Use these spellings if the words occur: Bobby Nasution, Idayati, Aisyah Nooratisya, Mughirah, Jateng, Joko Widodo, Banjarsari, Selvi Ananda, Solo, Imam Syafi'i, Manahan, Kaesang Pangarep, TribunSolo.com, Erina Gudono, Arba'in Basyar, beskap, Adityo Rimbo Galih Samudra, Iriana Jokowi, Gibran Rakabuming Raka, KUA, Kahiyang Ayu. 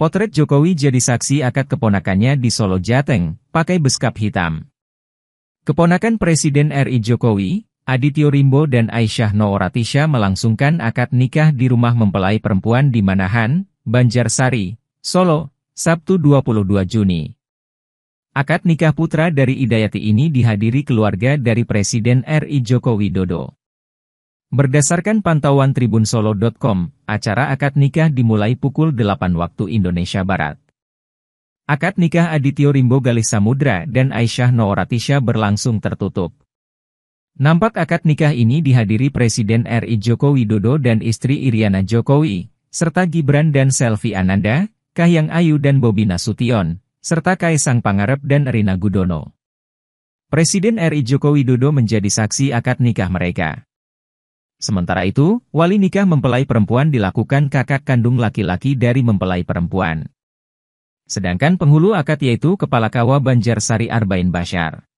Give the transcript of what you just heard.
Potret Jokowi jadi saksi akad keponakannya di Solo Jateng, pakai beskap hitam. Keponakan Presiden RI Jokowi, Adityo Rimbo dan Aisyah Nooratisya melangsungkan akad nikah di rumah mempelai perempuan di Manahan, Banjarsari, Solo, Sabtu 22 Juni. Akad nikah putra dari Idayati ini dihadiri keluarga dari Presiden RI Joko Widodo. Berdasarkan pantauan TribunSolo.com, acara akad nikah dimulai pukul 8 waktu Indonesia Barat. Akad nikah Adityo Rimbo Galih Samudra dan Aisyah Nooratisya berlangsung tertutup. Nampak akad nikah ini dihadiri Presiden RI Joko Widodo dan istri Iriana Jokowi, serta Gibran dan Selvi Ananda, Kahiyang Ayu dan Bobby Nasution, serta Kaesang Pangarep dan Erina Gudono. Presiden RI Joko Widodo menjadi saksi akad nikah mereka. Sementara itu, wali nikah mempelai perempuan dilakukan kakak kandung laki-laki dari mempelai perempuan. Sedangkan penghulu akad yaitu Kepala KUA Banjarsari Arba'in Basyar.